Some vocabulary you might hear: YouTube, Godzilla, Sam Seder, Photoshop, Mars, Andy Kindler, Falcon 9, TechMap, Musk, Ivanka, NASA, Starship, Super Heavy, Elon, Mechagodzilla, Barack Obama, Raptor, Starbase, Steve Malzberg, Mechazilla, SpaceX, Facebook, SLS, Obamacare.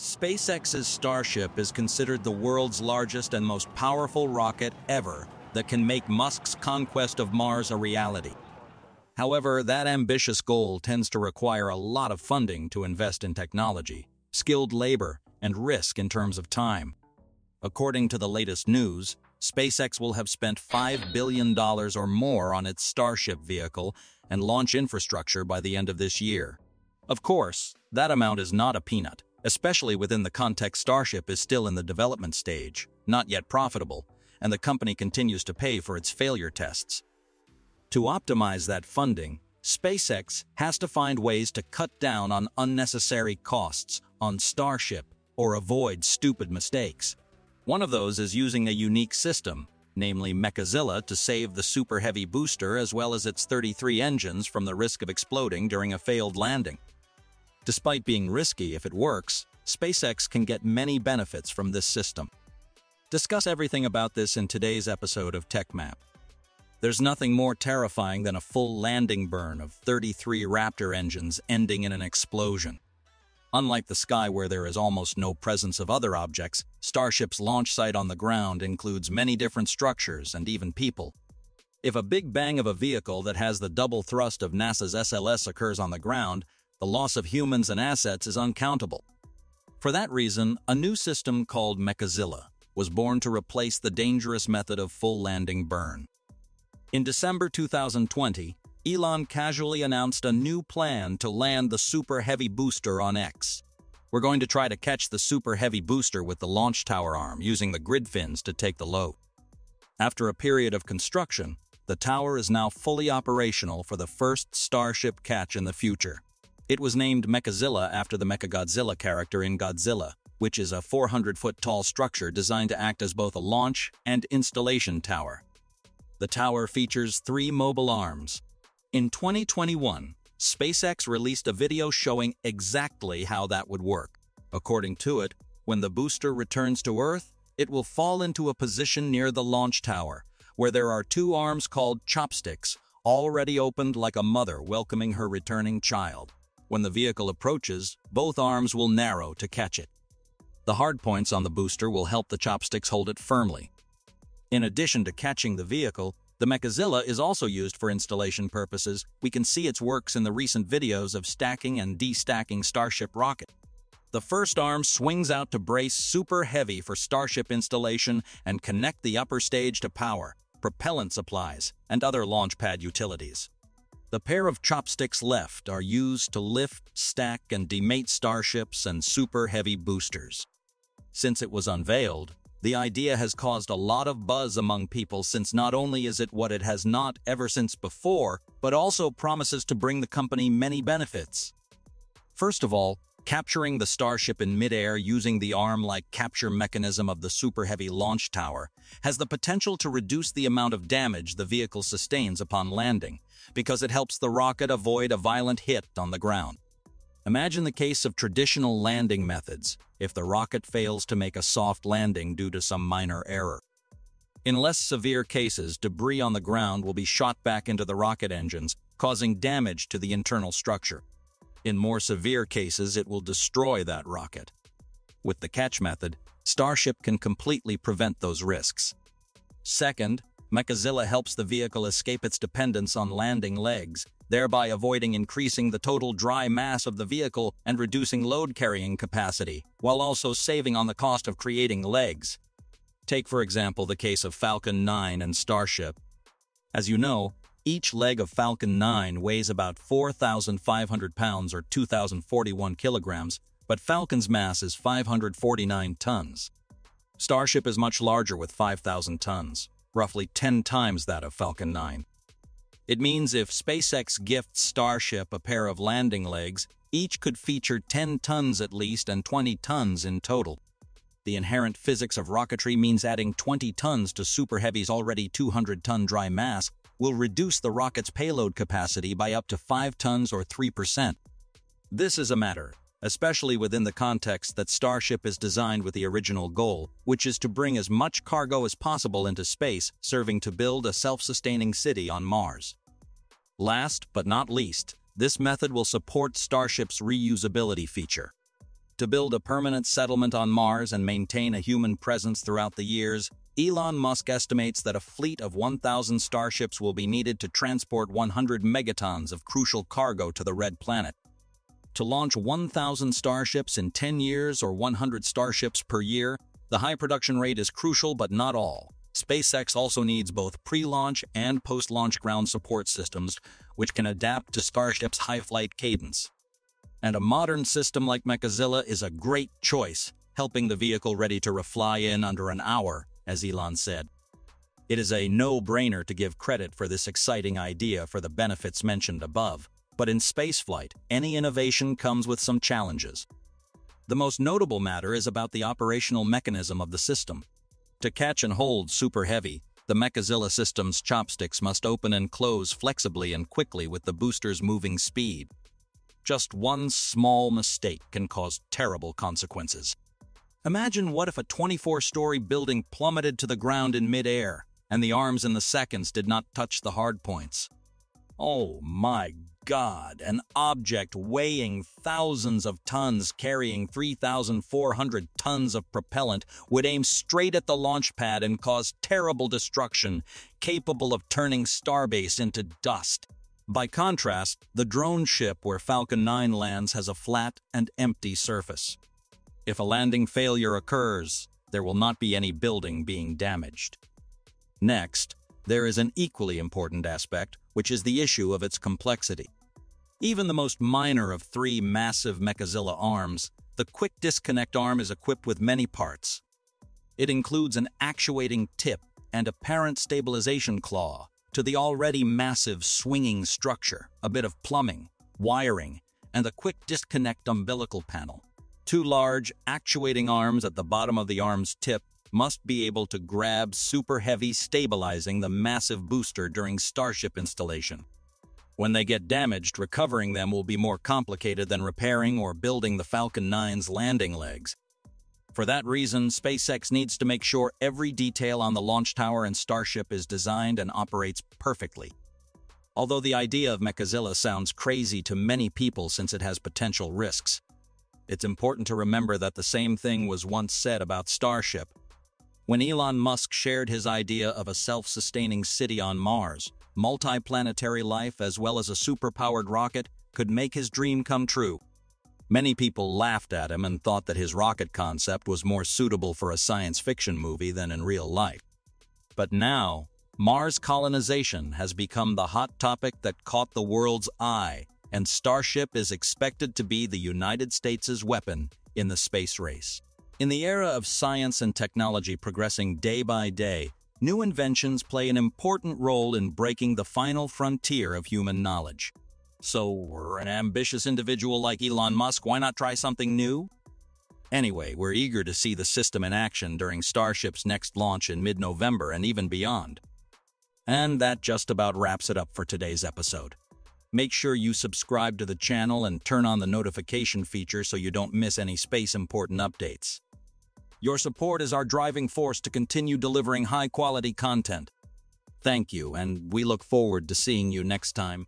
SpaceX's Starship is considered the world's largest and most powerful rocket ever that can make Musk's conquest of Mars a reality. However, that ambitious goal tends to require a lot of funding to invest in technology, skilled labor, and risk in terms of time. According to the latest news, SpaceX will have spent $5 billion or more on its Starship vehicle and launch infrastructure by the end of this year. Of course, that amount is not a peanut, especially within the context Starship is still in the development stage, not yet profitable, and the company continues to pay for its failure tests. To optimize that funding, SpaceX has to find ways to cut down on unnecessary costs on Starship or avoid stupid mistakes. One of those is using a unique system, namely Mechazilla, to save the Super Heavy booster as well as its 33 engines from the risk of exploding during a failed landing. Despite being risky, if it works, SpaceX can get many benefits from this system. Discuss everything about this in today's episode of TechMap. There's nothing more terrifying than a full landing burn of 33 Raptor engines ending in an explosion. Unlike the sky, where there is almost no presence of other objects, Starship's launch site on the ground includes many different structures and even people. If a big bang of a vehicle that has the double thrust of NASA's SLS occurs on the ground, the loss of humans and assets is uncountable. For that reason, a new system called Mechazilla was born to replace the dangerous method of full landing burn. In December 2020, Elon casually announced a new plan to land the Super Heavy booster on X. "We're going to try to catch the Super Heavy booster with the launch tower arm, using the grid fins to take the load." After a period of construction, the tower is now fully operational for the first Starship catch in the future. It was named Mechazilla after the Mechagodzilla character in Godzilla, which is a 400-foot-tall structure designed to act as both a launch and installation tower. The tower features 3 mobile arms. In 2021, SpaceX released a video showing exactly how that would work. According to it, when the booster returns to Earth, it will fall into a position near the launch tower, where there are 2 arms called chopsticks, already opened like a mother welcoming her returning child. When the vehicle approaches, both arms will narrow to catch it. The hard points on the booster will help the chopsticks hold it firmly. In addition to catching the vehicle, the Mechazilla is also used for installation purposes. We can see its works in the recent videos of stacking and de-stacking Starship rocket. The first arm swings out to brace Super Heavy for Starship installation and connect the upper stage to power, propellant supplies, and other launch pad utilities. The pair of chopsticks left are used to lift, stack, and demate Starships and Super Heavy boosters. Since it was unveiled, the idea has caused a lot of buzz among people, since not only is it what it has not ever since before, but also promises to bring the company many benefits. First of all, capturing the Starship in midair using the arm-like capture mechanism of the Super Heavy launch tower has the potential to reduce the amount of damage the vehicle sustains upon landing, because it helps the rocket avoid a violent hit on the ground. Imagine the case of traditional landing methods if the rocket fails to make a soft landing due to some minor error. In less severe cases, debris on the ground will be shot back into the rocket engines, causing damage to the internal structure. In more severe cases, it will destroy that rocket. With the catch method, Starship can completely prevent those risks. Second, Mechazilla helps the vehicle escape its dependence on landing legs, thereby avoiding increasing the total dry mass of the vehicle and reducing load-carrying capacity, while also saving on the cost of creating legs. Take, for example, the case of Falcon 9 and Starship. As you know, each leg of Falcon 9 weighs about 4,500 pounds or 2,041 kilograms, but Falcon's mass is 549 tons. Starship is much larger, with 5,000 tons, roughly 10 times that of Falcon 9. It means if SpaceX gifts Starship a pair of landing legs, each could feature 10 tons at least and 20 tons in total. The inherent physics of rocketry means adding 20 tons to Super Heavy's already 200-ton dry mass will reduce the rocket's payload capacity by up to 5 tons or 3%. This is a matter, especially within the context that Starship is designed with the original goal, which is to bring as much cargo as possible into space, serving to build a self-sustaining city on Mars. Last but not least, this method will support Starship's reusability feature. To build a permanent settlement on Mars and maintain a human presence throughout the years, Elon Musk estimates that a fleet of 1,000 Starships will be needed to transport 100 megatons of crucial cargo to the Red Planet. To launch 1,000 Starships in 10 years or 100 Starships per year, the high production rate is crucial but not all. SpaceX also needs both pre-launch and post-launch ground support systems, which can adapt to Starship's high flight cadence. And a modern system like Mechazilla is a great choice, helping the vehicle ready to fly in under an hour, as Elon said. It is a no-brainer to give credit for this exciting idea for the benefits mentioned above. But in spaceflight, any innovation comes with some challenges. The most notable matter is about the operational mechanism of the system. To catch and hold Super Heavy, the Mechazilla system's chopsticks must open and close flexibly and quickly with the booster's moving speed. Just one small mistake can cause terrible consequences. Imagine what if a 24-story building plummeted to the ground in mid-air, and the arms and the seconds did not touch the hard points. Oh my God, an object weighing thousands of tons carrying 3,400 tons of propellant would aim straight at the launch pad and cause terrible destruction, capable of turning Starbase into dust. By contrast, the drone ship where Falcon 9 lands has a flat and empty surface. If a landing failure occurs, there will not be any building being damaged. Next, there is an equally important aspect, which is the issue of its complexity. Even the most minor of three massive Mechazilla arms, the quick disconnect arm is equipped with many parts. It includes an actuating tip and a parent stabilization claw to the already massive swinging structure, a bit of plumbing, wiring, and a quick disconnect umbilical panel. Two large actuating arms at the bottom of the arm's tip must be able to grab Super Heavy, stabilizing the massive booster during Starship installation. When they get damaged, recovering them will be more complicated than repairing or building the Falcon 9's landing legs. For that reason, SpaceX needs to make sure every detail on the launch tower and Starship is designed and operates perfectly. Although the idea of Mechazilla sounds crazy to many people since it has potential risks, it's important to remember that the same thing was once said about Starship. When Elon Musk shared his idea of a self-sustaining city on Mars, multi-planetary life as well as a super-powered rocket could make his dream come true. Many people laughed at him and thought that his rocket concept was more suitable for a science fiction movie than in real life. But now, Mars colonization has become the hot topic that caught the world's eye, and Starship is expected to be the United States' weapon in the space race. In the era of science and technology progressing day by day, new inventions play an important role in breaking the final frontier of human knowledge. So, we're an ambitious individual like Elon Musk, why not try something new? Anyway, we're eager to see the system in action during Starship's next launch in mid-November and even beyond. And that just about wraps it up for today's episode. Make sure you subscribe to the channel and turn on the notification feature so you don't miss any space-important updates. Your support is our driving force to continue delivering high-quality content. Thank you, and we look forward to seeing you next time.